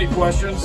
Any questions?